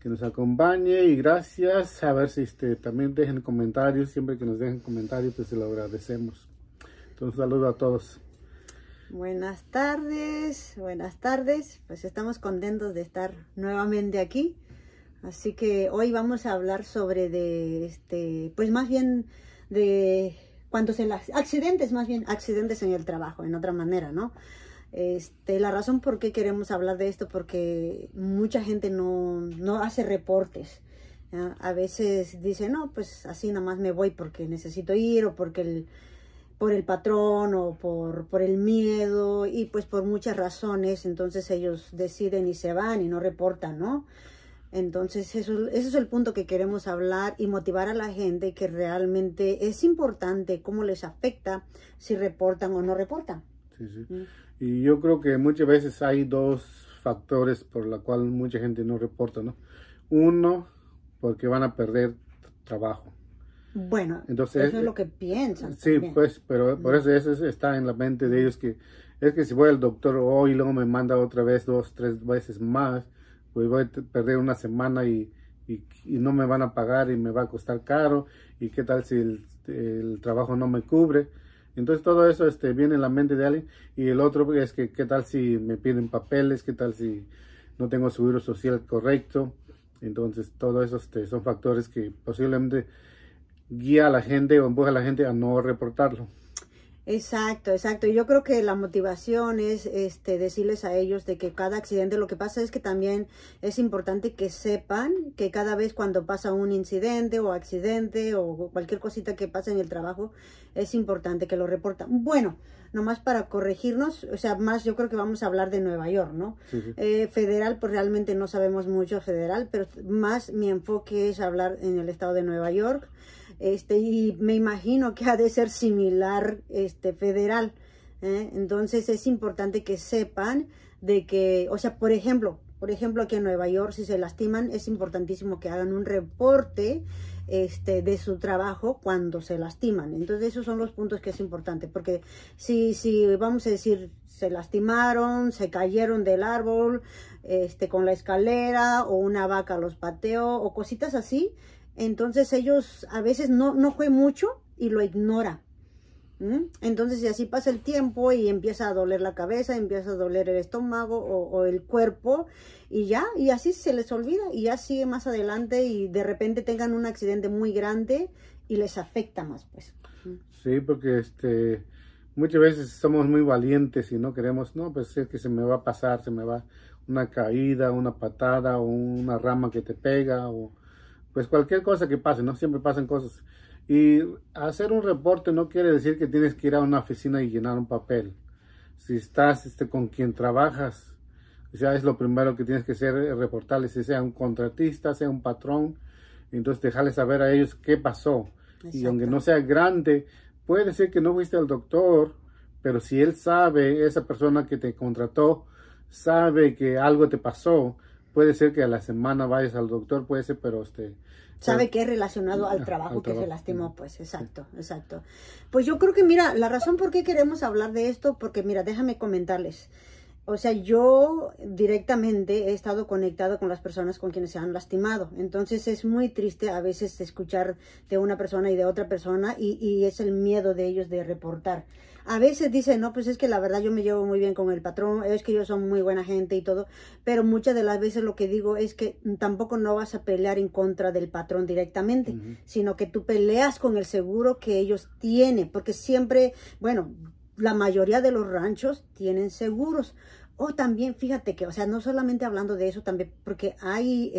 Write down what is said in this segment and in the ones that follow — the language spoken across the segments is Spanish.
que nos acompañe, y gracias. A ver si también dejen comentarios, siempre que nos dejen comentarios pues se lo agradecemos. Entonces, saludo a todos. Buenas tardes, buenas tardes. Pues estamos contentos de estar nuevamente aquí. Así que hoy vamos a hablar sobre pues más bien de cuando accidentes en el trabajo, en otra manera, ¿no? La razón por qué queremos hablar de esto, porque mucha gente no hace reportes, ¿ya? A veces dice, no, pues así nada más me voy porque necesito ir, o porque por el patrón, o por el miedo, y pues por muchas razones. Entonces ellos deciden y se van y no reportan, ¿no? Entonces eso es el punto que queremos hablar y motivar a la gente, que realmente es importante cómo les afecta si reportan o no reportan. Sí, sí. ¿Mm? Y yo creo que muchas veces hay dos factores por la cual mucha gente no reporta, ¿no? Uno, porque van a perder trabajo. Bueno, entonces, eso es lo que piensan. Sí, también. Pues, pero por eso está en la mente de ellos, que es que si voy al doctor hoy y luego me manda otra vez 2, 3 veces más, pues voy a perder una semana y no me van a pagar y me va a costar caro, y qué tal si el trabajo no me cubre. Entonces todo eso viene en la mente de alguien. Y el otro es que qué tal si me piden papeles, qué tal si no tengo seguro social correcto. Entonces todo eso son factores que posiblemente guía a la gente o empuja a la gente a no reportarlo. Exacto, exacto. Yo creo que la motivación es decirles a ellos de que cada accidente, lo que pasa es que también es importante que sepan que cada vez cuando pasa un incidente o accidente o cualquier cosita que pasa en el trabajo, es importante que lo reportan. Bueno, nomás para corregirnos, o sea, más yo creo que vamos a hablar de Nueva York, ¿no? Sí, sí. Federal, pues realmente no sabemos mucho federal, pero más mi enfoque es hablar en el estado de Nueva York. Y me imagino que ha de ser similar federal, ¿eh? Entonces es importante que sepan de que, o sea, por ejemplo aquí en Nueva York, si se lastiman, es importantísimo que hagan un reporte de su trabajo cuando se lastiman. Entonces esos son los puntos que es importante, porque si vamos a decir se lastimaron, se cayeron del árbol con la escalera, o una vaca los pateó, o cositas así, entonces ellos a veces no fue mucho y lo ignora. ¿Mm? Entonces si así pasa el tiempo y empieza a doler la cabeza, empieza a doler el estómago o el cuerpo, y ya, y así se les olvida, y ya sigue más adelante, y de repente tengan un accidente muy grande y les afecta más, pues. ¿Mm? Sí, porque muchas veces somos muy valientes y no queremos, no, pues es que se me va a pasar, se me va una caída, una patada, o una rama que te pega, o pues cualquier cosa que pase, ¿no? Siempre pasan cosas. Y hacer un reporte no quiere decir que tienes que ir a una oficina y llenar un papel. Si estás con quien trabajas, o sea, es lo primero que tienes que hacer, reportarle, si sea un contratista, sea un patrón. Entonces, dejarles saber a ellos qué pasó. Exacto. Y aunque no sea grande, puede ser que no fuiste al doctor, pero si él sabe, esa persona que te contrató, sabe que algo te pasó. Puede ser que a la semana vayas al doctor, puede ser, pero sabe que es relacionado al trabajo, que se lastimó, pues, exacto, exacto. Pues yo creo que, mira, la razón por qué queremos hablar de esto, porque, mira, déjame comentarles. O sea, yo directamente he estado conectado con las personas con quienes se han lastimado. Entonces es muy triste a veces escuchar de una persona y de otra persona, y es el miedo de ellos de reportar. A veces dicen, no, pues es que la verdad yo me llevo muy bien con el patrón, es que yo soy muy buena gente y todo, pero muchas de las veces lo que digo es que tampoco no vas a pelear en contra del patrón directamente, sino que tú peleas con el seguro que ellos tienen, porque siempre, bueno, la mayoría de los ranchos tienen seguros. O también, fíjate que, o sea, no solamente hablando de eso también, porque hay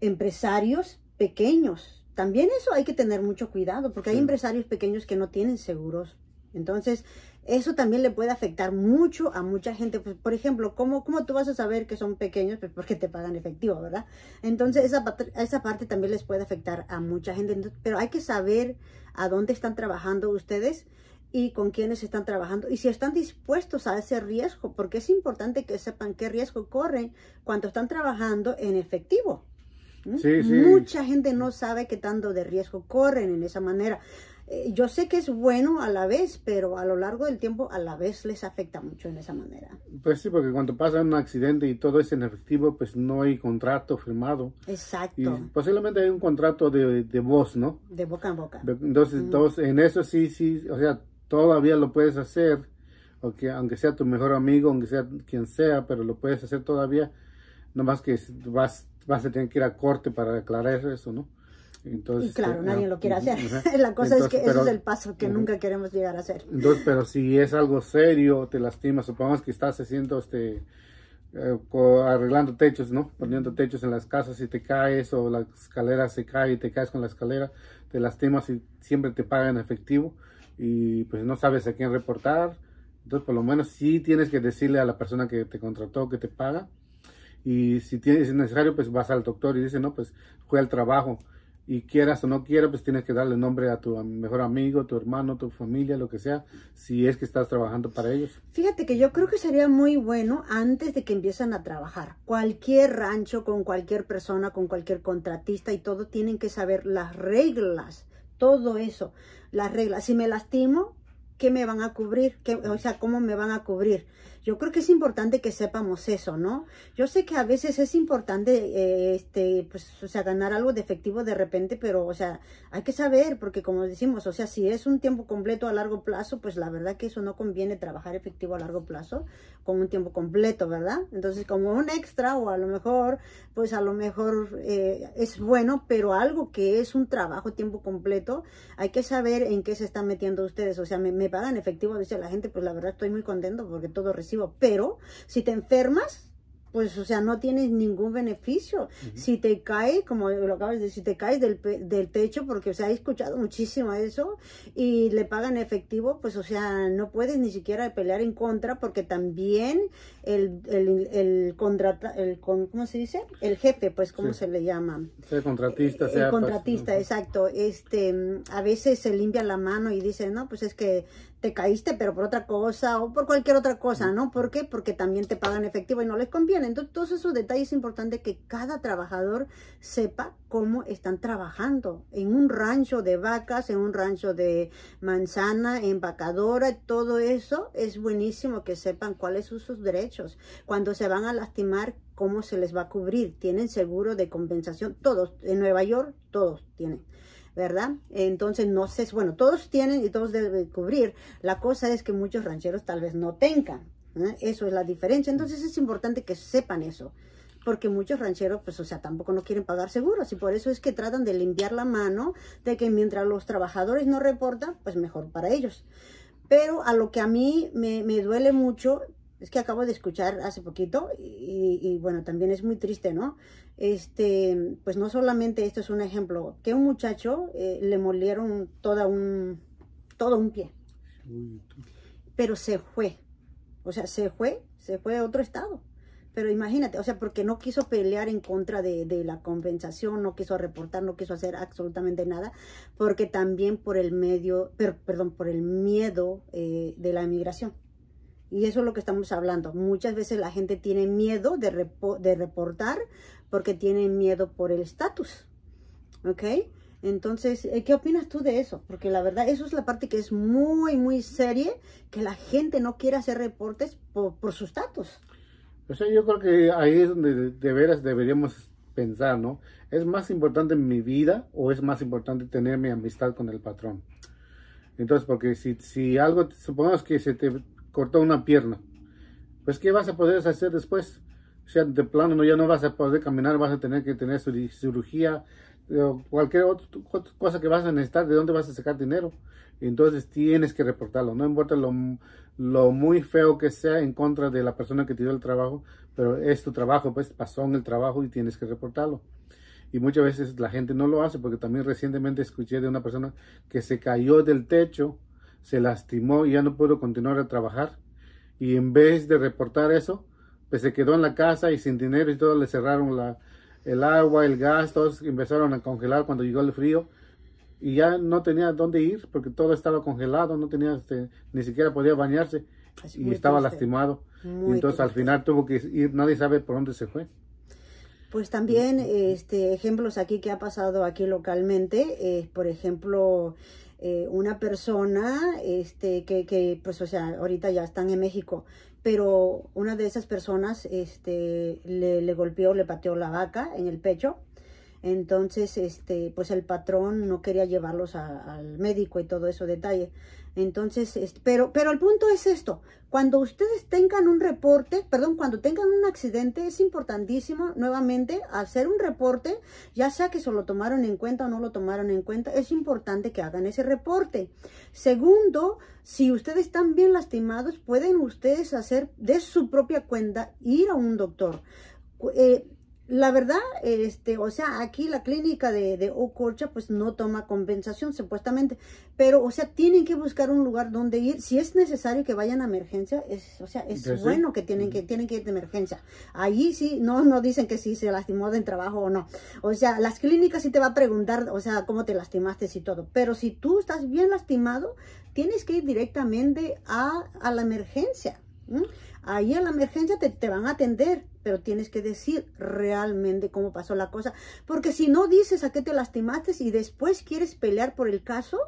empresarios pequeños. También eso hay que tener mucho cuidado, porque hay empresarios pequeños que no tienen seguros. Entonces, eso también le puede afectar mucho a mucha gente. Pues, por ejemplo, ¿cómo tú vas a saber que son pequeños? Pues porque te pagan efectivo, ¿verdad? Entonces, esa parte también les puede afectar a mucha gente. Entonces, pero hay que saber a dónde están trabajando ustedes y con quiénes están trabajando, y si están dispuestos a ese riesgo, porque es importante que sepan qué riesgo corren cuando están trabajando en efectivo. Sí, sí. Mucha gente no sabe qué tanto de riesgo corren en esa manera. yo sé que es bueno a la vez, pero a lo largo del tiempo a la vez les afecta mucho en esa manera. Pues sí, porque cuando pasa un accidente y todo es en efectivo, pues no hay contrato firmado. Exacto. Y posiblemente hay un contrato de voz, ¿no? De boca en boca. Entonces, en eso sí, o sea, todavía lo puedes hacer, aunque sea tu mejor amigo, aunque sea quien sea, pero lo puedes hacer todavía, nomás que vas a tener que ir a corte para aclarar eso, ¿no? Entonces, y claro, nadie lo quiere hacer. La cosa es que ese es el paso que nunca queremos llegar a hacer. Entonces, pero si es algo serio, te lastima. Supongamos que estás haciendo arreglando techos, ¿no? Poniendo techos en las casas y te caes, o la escalera se cae y te caes con la escalera, te lastimas y siempre te pagan efectivo y pues no sabes a quién reportar. Entonces, por lo menos sí tienes que decirle a la persona que te contrató que te paga, y si es necesario, pues vas al doctor y dice, no, pues fue al trabajo. Y quieras o no quieras, pues tienes que darle nombre a tu mejor amigo, tu hermano, tu familia, lo que sea, si es que estás trabajando para ellos. Fíjate que yo creo que sería muy bueno, antes de que empiezan a trabajar, cualquier rancho, con cualquier persona, con cualquier contratista y todo, tienen que saber las reglas, todo eso, las reglas. Si me lastimo, ¿qué me van a cubrir? O sea, ¿cómo me van a cubrir? Yo creo que es importante que sepamos eso, ¿no? Yo sé que a veces es importante, pues, o sea, ganar algo de efectivo de repente, pero, o sea, hay que saber, porque como decimos, o sea, si es un tiempo completo a largo plazo, pues la verdad que eso no conviene, trabajar efectivo a largo plazo con un tiempo completo, ¿verdad? Entonces, como un extra, o a lo mejor, pues a lo mejor es bueno, pero algo que es un trabajo tiempo completo, hay que saber en qué se están metiendo ustedes. O sea, me pagan efectivo, dice la gente, pues la verdad estoy muy contento porque todo recibo, pero si te enfermas, pues, o sea, no tienes ningún beneficio. Si te caes, como lo acabas de decir, si te caes del techo, porque, o sea, he escuchado muchísimo eso, y le pagan efectivo, pues, o sea, no puedes ni siquiera pelear en contra, porque también ¿cómo se dice? El jefe, pues, ¿cómo se le llama? El contratista. El contratista, pues, exacto. A veces se limpia la mano y dice, no, pues es que te caíste, pero por otra cosa, o por cualquier otra cosa, ¿no? ¿Por qué? Porque también te pagan efectivo y no les conviene. Entonces, todos esos detalles es importante que cada trabajador sepa cómo están trabajando en un rancho de vacas, en un rancho de manzana, empacadora, todo eso es buenísimo que sepan cuáles son sus derechos. Cuando se van a lastimar, cómo se les va a cubrir. Tienen seguro de compensación, todos, en Nueva York, todos tienen, ¿verdad? Entonces, no sé, bueno, todos tienen y todos deben cubrir. La cosa es que muchos rancheros tal vez no tengan, ¿eh? Eso es la diferencia. Entonces, es importante que sepan eso, porque muchos rancheros, pues, o sea, tampoco no quieren pagar seguros, y por eso es que tratan de limpiar la mano de que mientras los trabajadores no reportan, pues mejor para ellos. Pero a lo que a mí me duele mucho, es que acabo de escuchar hace poquito, y bueno, también es muy triste, ¿no? Pues no solamente esto es un ejemplo, que un muchacho le molieron todo un pie, pero se fue, o sea, se fue a otro estado. Pero imagínate, o sea, porque no quiso pelear en contra de la compensación, no quiso reportar, no quiso hacer absolutamente nada, porque también por el miedo de la inmigración. Y eso es lo que estamos hablando. Muchas veces la gente tiene miedo de reportar porque tiene miedo por el estatus, ¿ok? Entonces, ¿qué opinas tú de eso? Porque la verdad, eso es la parte que es muy, muy seria, que la gente no quiere hacer reportes por su estatus. O sea, yo creo que ahí es donde de veras deberíamos pensar, ¿no? ¿Es más importante mi vida o es más importante tener mi amistad con el patrón? Entonces, porque si algo, supongamos que se te cortó una pierna, pues ¿qué vas a poder hacer después? O sea, de plano ya no vas a poder caminar, vas a tener que tener cirugía, o cualquier otra cosa que vas a necesitar. ¿De dónde vas a sacar dinero? Entonces tienes que reportarlo, no importa lo muy feo que sea en contra de la persona que te dio el trabajo, pero es tu trabajo, pues pasó en el trabajo y tienes que reportarlo. Y muchas veces la gente no lo hace, porque también recientemente escuché de una persona que se cayó del techo, se lastimó y ya no pudo continuar a trabajar, y en vez de reportar eso, pues se quedó en la casa y sin dinero y todo, le cerraron el agua, el gas, todos empezaron a congelar cuando llegó el frío. Y ya no tenía dónde ir porque todo estaba congelado, no tenía, ni siquiera podía bañarse, y estaba lastimado. Y entonces al final tuvo que ir, nadie sabe por dónde se fue. Pues también ejemplos aquí que ha pasado aquí localmente, por ejemplo, una persona que pues, o sea, ahorita ya están en México, pero una de esas personas le golpeó, le pateó la vaca en el pecho. Entonces, pues el patrón no quería llevarlos al médico y todo eso detalle. Entonces, pero el punto es esto: cuando ustedes tengan un reporte, perdón, cuando tengan un accidente, es importantísimo nuevamente hacer un reporte, ya sea que se lo tomaron en cuenta o no lo tomaron en cuenta, es importante que hagan ese reporte. Segundo, si ustedes están bien lastimados, pueden ustedes hacer de su propia cuenta, ir a un doctor. La verdad, o sea, aquí la clínica de Ococha pues no toma compensación supuestamente, pero, o sea, tienen que buscar un lugar donde ir. Si es necesario que vayan a emergencia, o sea, es entonces, bueno, que tienen que ir de emergencia. Allí sí, no dicen que si se lastimó del trabajo o no. O sea, las clínicas sí te va a preguntar, o sea, cómo te lastimaste y todo. Pero si tú estás bien lastimado, tienes que ir directamente a la emergencia. ¿Mm? Ahí en la emergencia te van a atender, pero tienes que decir realmente cómo pasó la cosa, porque si no dices a qué te lastimaste y después quieres pelear por el caso,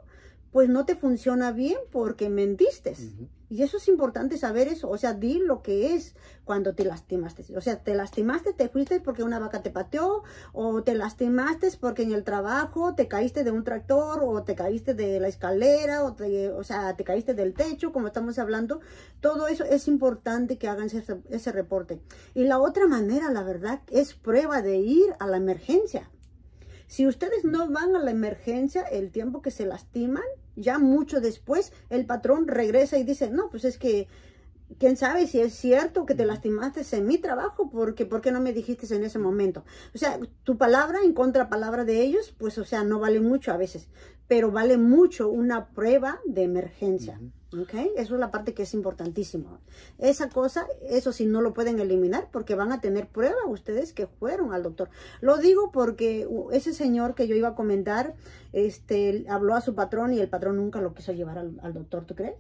pues no te funciona bien porque mentiste. Uh-huh. Y eso es importante saber eso, o sea, di lo que es cuando te lastimaste. O sea, te lastimaste, te fuiste porque una vaca te pateó, o te lastimaste porque en el trabajo te caíste de un tractor, o te caíste de la escalera, o sea, te caíste del techo, como estamos hablando. Todo eso es importante que hagan ese reporte. Y la otra manera, la verdad, es prueba de ir a la emergencia. Si ustedes no van a la emergencia el tiempo que se lastiman, ya mucho después el patrón regresa y dice, no, pues es que, quién sabe si es cierto que te lastimaste en mi trabajo, porque ¿por qué no me dijiste en ese momento? O sea, tu palabra en contrapalabra de ellos, pues, o sea, no vale mucho a veces, pero vale mucho una prueba de emergencia. Okay, eso es la parte que es importantísima. Esa cosa, eso sí, no lo pueden eliminar porque van a tener prueba ustedes que fueron al doctor. Lo digo porque ese señor que yo iba a comentar, habló a su patrón y el patrón nunca lo quiso llevar al doctor, ¿tú crees?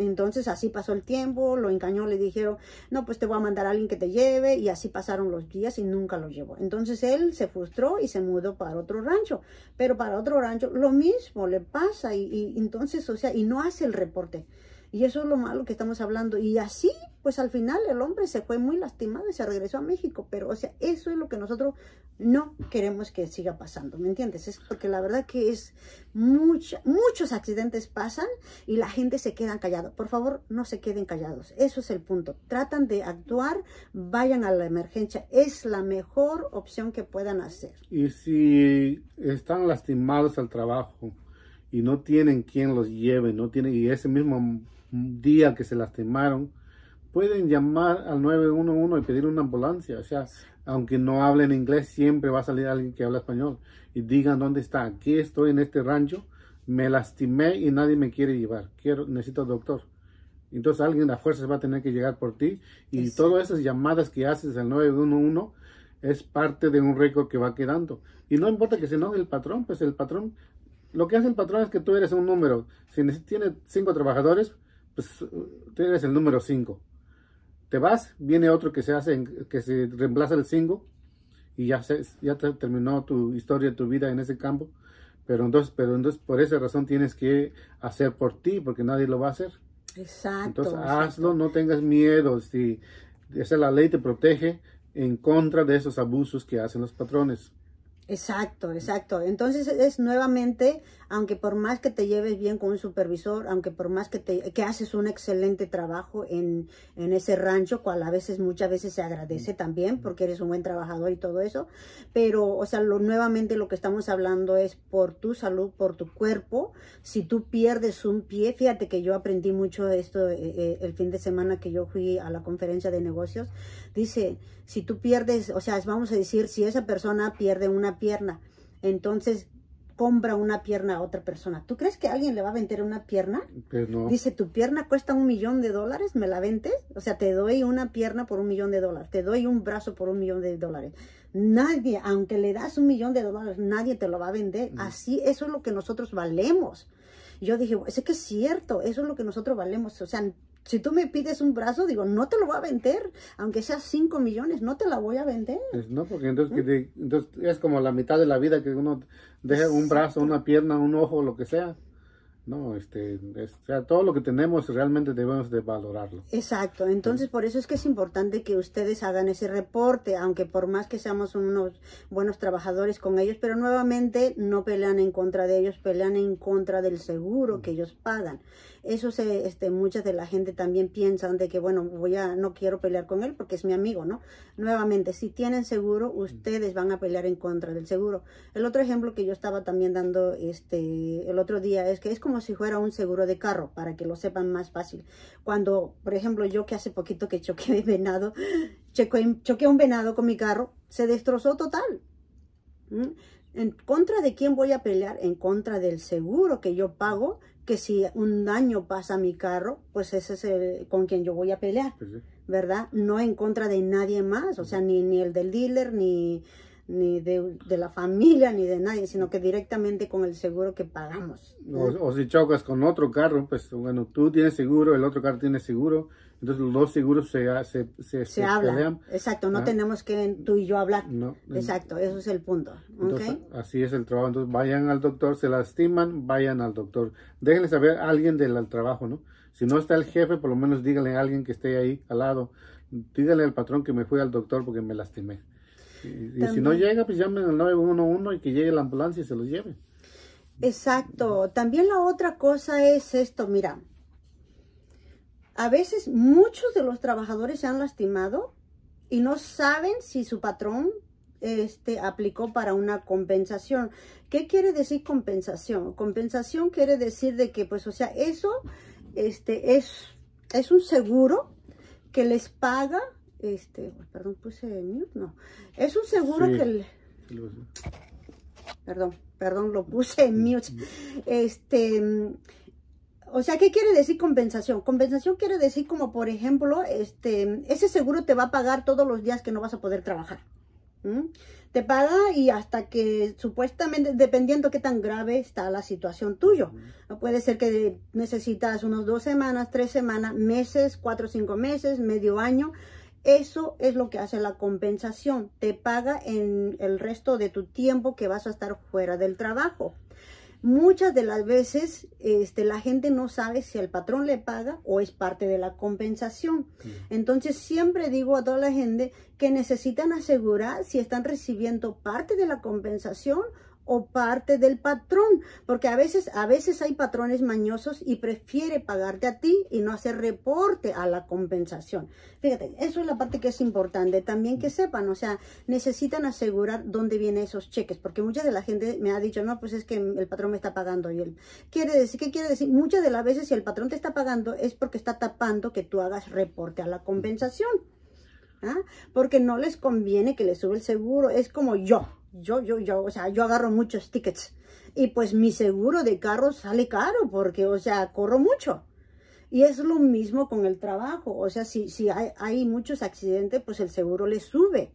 Entonces así pasó el tiempo, lo engañó, le dijeron, no, pues te voy a mandar a alguien que te lleve, y así pasaron los días y nunca lo llevó. Entonces él se frustró y se mudó para otro rancho, pero para otro rancho lo mismo le pasa, y entonces, o sea, y no hace el reporte. Y eso es lo malo que estamos hablando. Y así, pues al final el hombre se fue muy lastimado y se regresó a México. Pero, o sea, eso es lo que nosotros no queremos que siga pasando, ¿me entiendes? Es porque la verdad que es muchos accidentes pasan y la gente se queda callada. Por favor, no se queden callados. Eso es el punto. Tratan de actuar, vayan a la emergencia. Es la mejor opción que puedan hacer. Y si están lastimados al trabajo y no tienen quien los lleve, no tienen, y ese mismo día que se lastimaron, pueden llamar al 911 y pedir una ambulancia. O sea, aunque no hablen inglés, siempre va a salir alguien que habla español. Y digan dónde está. Aquí estoy en este rancho, me lastimé y nadie me quiere llevar. Necesito doctor. Entonces alguien a fuerzas va a tener que llegar por ti. Y sí, todas esas llamadas que haces al 911 es parte de un récord que va quedando. Y no importa que se enoje el patrón, pues el patrón, lo que hace el patrón es que tú eres un número. Si tienes 5 trabajadores, pues tú eres el número 5. Te vas, viene otro que se reemplaza el 5 y ya terminó tu historia, tu vida en ese campo. Pero entonces por esa razón tienes que hacer por ti, porque nadie lo va a hacer. Exacto. Entonces hazlo, no tengas miedo. Si esa es la ley, te protege en contra de esos abusos que hacen los patrones. Exacto, exacto. Entonces es nuevamente, aunque por más que te lleves bien con un supervisor, aunque por más que haces un excelente trabajo en ese rancho, cual a veces, muchas veces se agradece también porque eres un buen trabajador y todo eso, pero, o sea, nuevamente lo que estamos hablando es por tu salud, por tu cuerpo. Si tú pierdes un pie, fíjate que yo aprendí mucho esto el fin de semana que yo fui a la conferencia de negocios. Dice, si tú pierdes, o sea, vamos a decir, si esa persona pierde una pierna, entonces compra una pierna a otra persona. ¿Tú crees que alguien le va a vender una pierna? Pues no. Dice, tu pierna cuesta $1.000.000, ¿me la vendes? O sea, te doy una pierna por $1.000.000, te doy un brazo por $1.000.000. Nadie, aunque le das $1.000.000, nadie te lo va a vender. Así, eso es lo que nosotros valemos. Yo dije, es que es cierto, eso es lo que nosotros valemos. O sea, si tú me pides un brazo, digo, no te lo voy a vender, aunque sea $5.000.000, no te la voy a vender. Pues no, porque entonces, entonces es como la mitad de la vida que uno deja un brazo, una pierna, un ojo, lo que sea. No, o sea, todo lo que tenemos realmente debemos de valorarlo. Exacto, entonces por eso es que es importante que ustedes hagan ese reporte, aunque por más que seamos unos buenos trabajadores con ellos, pero nuevamente no pelean en contra de ellos, pelean en contra del seguro que ellos pagan. Eso se, muchas de la gente también piensan de que, bueno, no quiero pelear con él porque es mi amigo, ¿no? Nuevamente, si tienen seguro, ustedes van a pelear en contra del seguro. El otro ejemplo que yo estaba también dando el otro día es que es como si fuera un seguro de carro, para que lo sepan más fácil. Cuando, por ejemplo, yo que hace poquito que choqué un venado con mi carro, se destrozó total. ¿En contra de quién voy a pelear? En contra del seguro que yo pago, que si un daño pasa a mi carro, pues ese es el con quien yo voy a pelear, ¿verdad? No en contra de nadie más, o sea, ni el del dealer, ni de la familia, ni de nadie, sino que directamente con el seguro que pagamos, ¿no? O si chocas con otro carro, pues bueno, tú tienes seguro, el otro carro tiene seguro, entonces los dos seguros se hablan. Exacto, no tenemos que tú y yo hablar. No, exacto, eso es el punto. Entonces, así es el trabajo. Entonces vayan al doctor, se lastiman, vayan al doctor. Déjenle saber a alguien del trabajo, ¿no? Si no está el jefe, por lo menos díganle a alguien que esté ahí al lado. Díganle al patrón que me fui al doctor porque me lastimé. Y si no llega, pues llamen al 911 y que llegue la ambulancia y se los lleve. Exacto. También la otra cosa es esto, mira. A veces muchos de los trabajadores se han lastimado y no saben si su patrón aplicó para una compensación. ¿Qué quiere decir compensación? Compensación quiere decir de que, pues, o sea, eso es un seguro que les paga. Perdón, puse mute, no. Es un seguro que Perdón, lo puse en mute. O sea, ¿qué quiere decir compensación? Compensación quiere decir como, por ejemplo, ese seguro te va a pagar todos los días que no vas a poder trabajar. Te paga y hasta que supuestamente, dependiendo qué tan grave está la situación tuyo. Puede ser que necesitas unos 2 semanas, 3 semanas, meses, 4 o 5 meses, medio año. Eso es lo que hace la compensación. Te paga en el resto de tu tiempo que vas a estar fuera del trabajo. Muchas de las veces la gente no sabe si el patrón le paga o es parte de la compensación. Entonces siempre digo a toda la gente que necesitan asegurar si están recibiendo parte de la compensación o parte del patrón, porque a veces hay patrones mañosos y prefiere pagarte a ti y no hacer reporte a la compensación. Fíjate, eso es la parte que es importante también que sepan, o sea, necesitan asegurar dónde vienen esos cheques, porque mucha de la gente me ha dicho, no, pues es que el patrón me está pagando. Y él quiere decir, ¿qué quiere decir? Muchas de las veces si el patrón te está pagando es porque está tapando que tú hagas reporte a la compensación, porque no les conviene que les suba el seguro. Es como yo, o sea, yo agarro muchos tickets y pues mi seguro de carro sale caro porque, o sea, corro mucho. Y es lo mismo con el trabajo, o sea, si hay muchos accidentes, pues el seguro les sube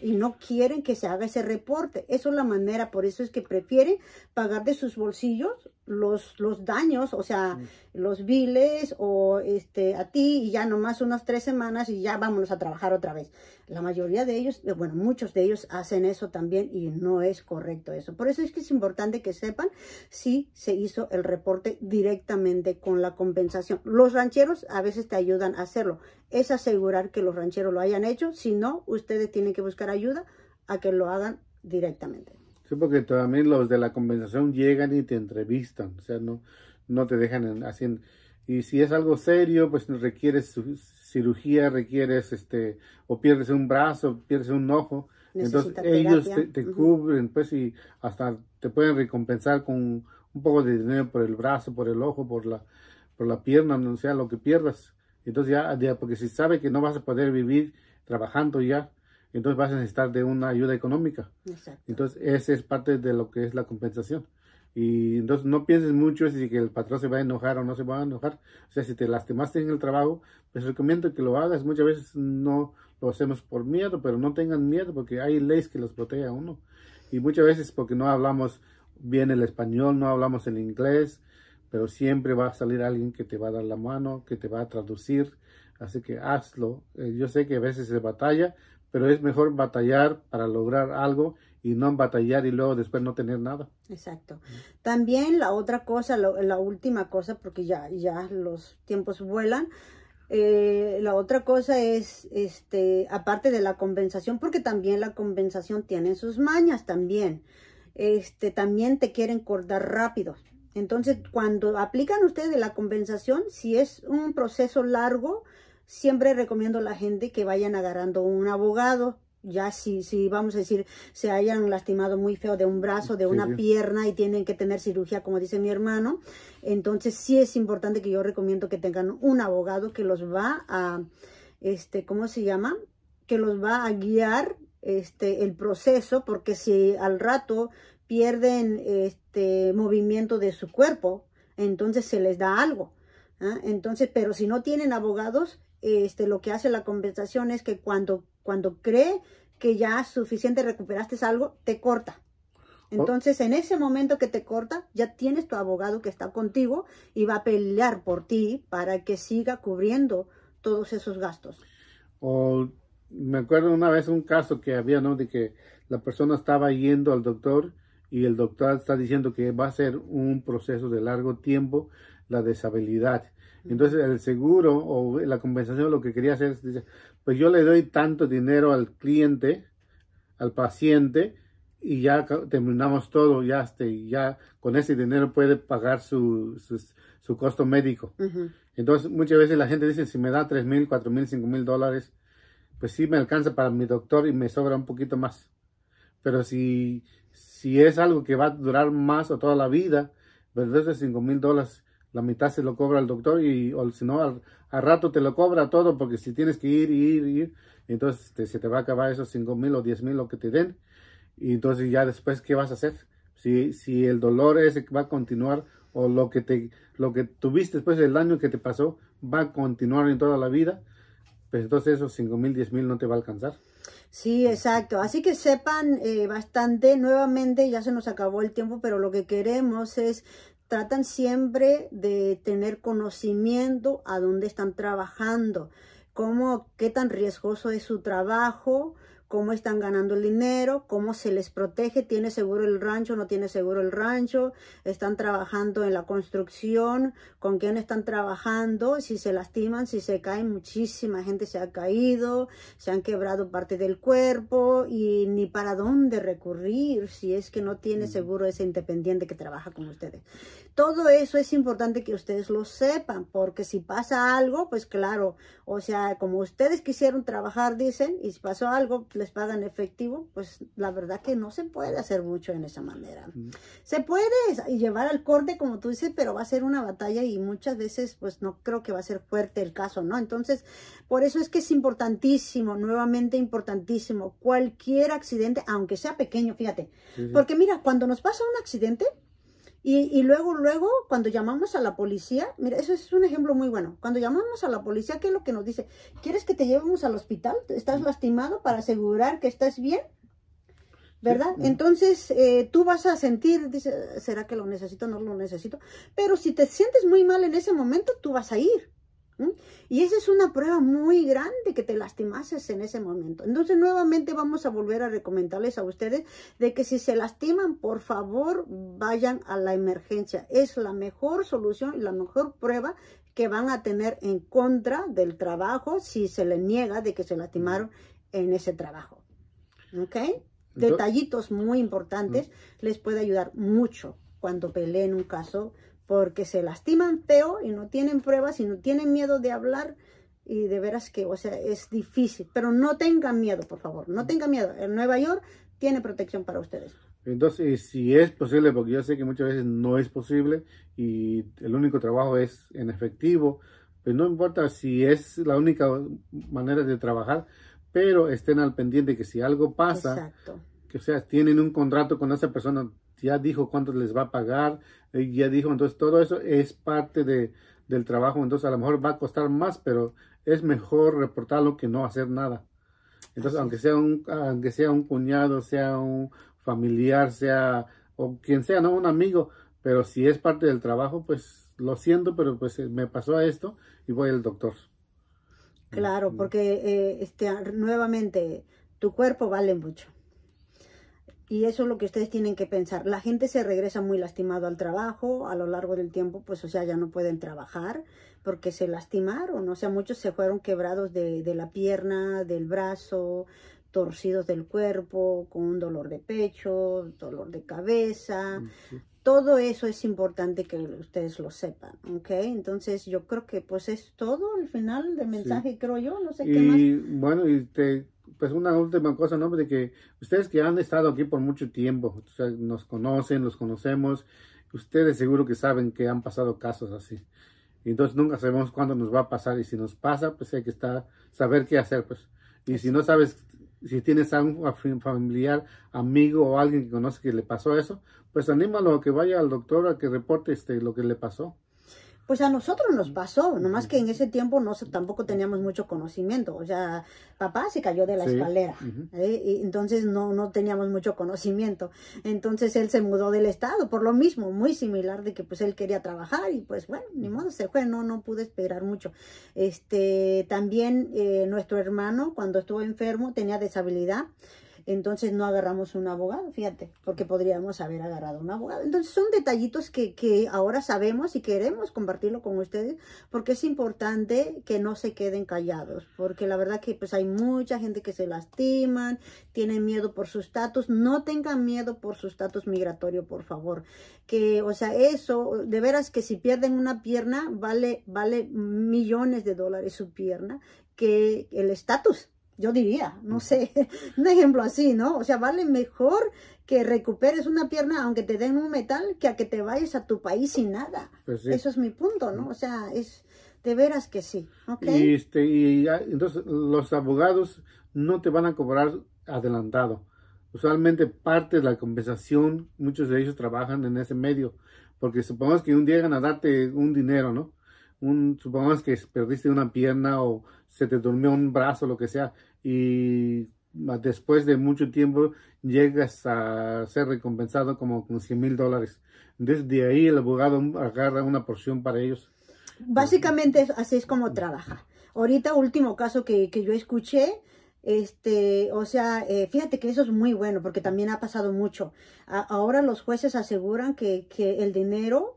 y no quieren que se haga ese reporte. Eso es la manera, por eso es que prefieren pagar de sus bolsillos los daños, o sea, los biles o a ti, y ya nomás unas 3 semanas y ya vámonos a trabajar otra vez. La mayoría de ellos, bueno, muchos de ellos hacen eso también y no es correcto eso. Por eso es que es importante que sepan si se hizo el reporte directamente con la compensación. Los rancheros a veces te ayudan a hacerlo. Es asegurar que los rancheros lo hayan hecho. Si no, ustedes tienen que buscar ayuda a que lo hagan directamente. Sí, porque también los de la compensación llegan y te entrevistan, o sea, no te dejan haciendo. Y si es algo serio, pues requieres cirugía, requieres, o pierdes un brazo, pierdes un ojo. Entonces ellos te cubren, pues, y hasta te pueden recompensar con un poco de dinero por el brazo, por el ojo, por la pierna, o sea, lo que pierdas. Entonces ya, porque si sabe que no vas a poder vivir trabajando ya, entonces vas a necesitar de una ayuda económica. Exacto. Entonces esa es parte de lo que es la compensación. Y entonces no pienses mucho si que el patrón se va a enojar o no se va a enojar. O sea, si te lastimaste en el trabajo, pues recomiendo que lo hagas. Muchas veces no lo hacemos por miedo, pero no tengan miedo porque hay leyes que los protege a uno. Y muchas veces porque no hablamos bien el español, no hablamos el inglés, pero siempre va a salir alguien que te va a dar la mano, que te va a traducir. Así que hazlo. Yo sé que a veces se batalla, Pero es mejor batallar para lograr algo y no batallar y luego después no tener nada. Exacto. También la otra cosa, la última cosa, porque ya los tiempos vuelan. La otra cosa es, aparte de la compensación, porque también la compensación tiene sus mañas también. También te quieren cortar rápido. Entonces, cuando aplican ustedes la compensación, si es un proceso largo, siempre recomiendo a la gente que vayan agarrando un abogado. Ya si vamos a decir, se hayan lastimado muy feo de un brazo, de una pierna y tienen que tener cirugía, como dice mi hermano. Entonces sí es importante, que yo recomiendo que tengan un abogado que los va a, que los va a guiar el proceso, porque si al rato pierden movimiento de su cuerpo, entonces se les da algo. Entonces, pero si no tienen abogados, lo que hace la compensación es que cuando cree que ya suficiente recuperaste algo, te corta. Entonces, en ese momento que te corta, ya tienes tu abogado que está contigo y va a pelear por ti para que siga cubriendo todos esos gastos. Me acuerdo una vez un caso que había, ¿no? De que la persona estaba yendo al doctor y el doctor está diciendo que va a ser un proceso de largo tiempo, la deshabilidad. Entonces, el seguro o la compensación lo que quería hacer es, dice, pues yo le doy tanto dinero al cliente, al paciente, y ya terminamos todo, ya con ese dinero puede pagar su costo médico. Entonces, muchas veces la gente dice, si me da $3,000, $4,000, $5,000, pues sí me alcanza para mi doctor y me sobra un poquito más. Pero si es algo que va a durar más o toda la vida, pues de esos $5,000, la mitad se lo cobra el doctor, o si no, al rato te lo cobra todo, porque si tienes que ir, entonces se te va a acabar esos $5,000 o $10,000 lo que te den. Y entonces ya después, ¿qué vas a hacer? Si el dolor ese va a continuar, o lo que tuviste después del daño que te pasó va a continuar en toda la vida, pues entonces esos $5,000, $10,000 no te va a alcanzar. Sí, exacto. Así que sepan bastante. Nuevamente, ya se nos acabó el tiempo, pero lo que queremos es, tratan siempre de tener conocimiento a dónde están trabajando, qué tan riesgoso es su trabajo, cómo están ganando el dinero, cómo se les protege, tiene seguro el rancho, no tiene seguro el rancho, están trabajando en la construcción, con quién están trabajando, si se lastiman, si se caen. Muchísima gente se ha caído, se han quebrado parte del cuerpo y ni para dónde recurrir si es que no tiene seguro ese independiente que trabaja con ustedes. Todo eso es importante que ustedes lo sepan, porque si pasa algo, pues claro, como ustedes quisieron trabajar, dicen, y si pasó algo, les pagan efectivo, pues la verdad que no se puede hacer mucho en esa manera. Se puede llevar al corte, como tú dices, pero va a ser una batalla y muchas veces pues no creo que va a ser fuerte el caso, ¿no? Entonces, por eso es que es importantísimo, nuevamente importantísimo, cualquier accidente, aunque sea pequeño, fíjate. Porque mira, cuando nos pasa un accidente y luego, cuando llamamos a la policía, mira, eso es un ejemplo muy bueno. Cuando llamamos a la policía, ¿qué es lo que nos dice? ¿Quieres que te llevemos al hospital? ¿Estás lastimado para asegurar que estás bien? ¿Verdad? Entonces, tú vas a sentir, dice, ¿será que lo necesito? No lo necesito. Pero si te sientes muy mal en ese momento, tú vas a ir. Y esa es una prueba muy grande que te lastimases en ese momento. Entonces, nuevamente vamos a volver a recomendarles a ustedes de que si se lastiman, por favor, vayan a la emergencia. Es la mejor solución y la mejor prueba que van a tener en contra del trabajo si se le niega de que se lastimaron en ese trabajo. ¿Ok? Detallitos muy importantes les puede ayudar mucho cuando peleen un caso, porque se lastiman feo y no tienen pruebas y no tienen miedo de hablar, y de veras que, es difícil. Pero no tengan miedo, por favor, no tengan miedo. En Nueva York tiene protección para ustedes. Entonces, si es posible, porque yo sé que muchas veces no es posible y el único trabajo es en efectivo, pues no importa si es la única manera de trabajar, pero estén al pendiente que si algo pasa, que tienen un contrato con esa persona, ya dijo cuánto les va a pagar, ya dijo, entonces todo eso es parte del trabajo. Entonces a lo mejor va a costar más, pero es mejor reportarlo que no hacer nada. Entonces, aunque sea un cuñado, sea un familiar, sea, o quien sea, no un amigo, pero si es parte del trabajo, pues lo siento, pero pues me pasó esto y voy al doctor. Claro, porque nuevamente Tu cuerpo vale mucho. Y eso es lo que ustedes tienen que pensar. La gente se regresa muy lastimado al trabajo, a lo largo del tiempo, pues o sea, ya no pueden trabajar porque se lastimaron. O sea, muchos se fueron quebrados de la pierna, del brazo, torcidos del cuerpo, con un dolor de pecho, dolor de cabeza. Sí. Todo eso es importante que ustedes lo sepan, ¿ok? Entonces, yo creo que pues es todo al final del mensaje, sí. Creo yo, no sé qué más. Y bueno, pues una última cosa, ¿no? De que ustedes que han estado aquí por mucho tiempo, o sea, nos conocen, los conocemos, ustedes seguro que saben que han pasado casos así. Entonces nunca sabemos cuándo nos va a pasar, y si nos pasa, pues hay que saber qué hacer, pues. Y si no sabes, si tienes a un familiar, amigo o alguien que conoce que le pasó eso, pues anímalo a que vaya al doctor a que reporte lo que le pasó. Pues a nosotros nos pasó, nomás que en ese tiempo no, tampoco teníamos mucho conocimiento. O sea, papá se cayó de la escalera, y entonces no teníamos mucho conocimiento. Entonces él se mudó del estado por lo mismo, muy similar de que pues él quería trabajar y pues bueno, ni modo, se fue, no pude esperar mucho. También nuestro hermano cuando estuvo enfermo tenía deshabilidad. Entonces no agarramos un abogado, fíjate, porque podríamos haber agarrado un abogado. Entonces son detallitos que ahora sabemos y queremos compartirlo con ustedes, porque es importante que no se queden callados, porque la verdad que pues hay mucha gente que se lastiman, tienen miedo por su estatus. No tengan miedo por su estatus migratorio, por favor. Que, o sea, eso, de veras que si pierden una pierna, vale millones de dólares su pierna, que el estatus. Yo diría, no sé, un ejemplo así, ¿no? O sea, vale mejor que recuperes una pierna aunque te den un metal que a que te vayas a tu país sin nada. Pues sí. Eso es mi punto, ¿no? O sea, es de veras que sí, ¿ok? Y, entonces, los abogados no te van a cobrar adelantado. Usualmente parte de la compensación, muchos de ellos trabajan en ese medio, porque supongamos que un día llegan a darte un dinero, ¿no? Supongamos que perdiste una pierna o se te durmió un brazo, lo que sea, y después de mucho tiempo llegas a ser recompensado como con $100,000. Desde ahí el abogado agarra una porción para ellos. Básicamente así es como trabaja. Ahorita último caso que yo escuché, o sea, fíjate que eso es muy bueno porque también ha pasado mucho. Ahora los jueces aseguran que el dinero,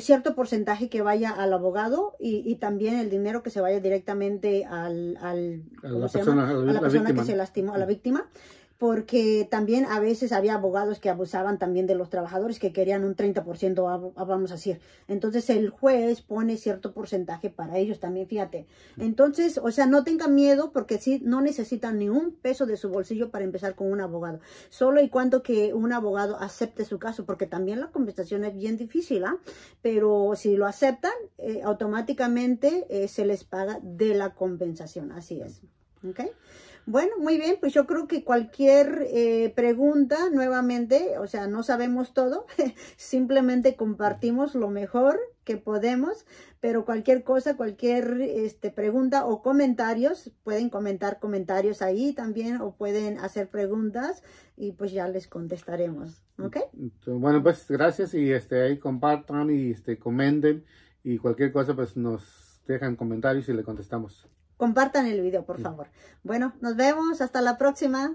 cierto porcentaje que vaya al abogado y también el dinero que se vaya directamente a la persona que se lastimó, a la víctima, porque también a veces había abogados que abusaban también de los trabajadores que querían un 30%, vamos a decir. Entonces el juez pone cierto porcentaje para ellos también, fíjate. Entonces, o sea, no tengan miedo porque sí, no necesitan ni un peso de su bolsillo para empezar con un abogado. Solo y cuando que un abogado acepte su caso, porque también la compensación es bien difícil, ¿ah? Pero si lo aceptan, automáticamente se les paga de la compensación, así es. ¿Ok? Bueno, muy bien, pues yo creo que cualquier pregunta, nuevamente, o sea, no sabemos todo, simplemente compartimos lo mejor que podemos, pero cualquier cosa, cualquier pregunta o comentarios, pueden comentar comentarios ahí también o pueden hacer preguntas y pues ya les contestaremos, ¿ok? Bueno, pues gracias y ahí compartan y comenten y cualquier cosa pues nos dejan comentarios y le contestamos. Compartan el video, por favor. Bueno, nos vemos. Hasta la próxima.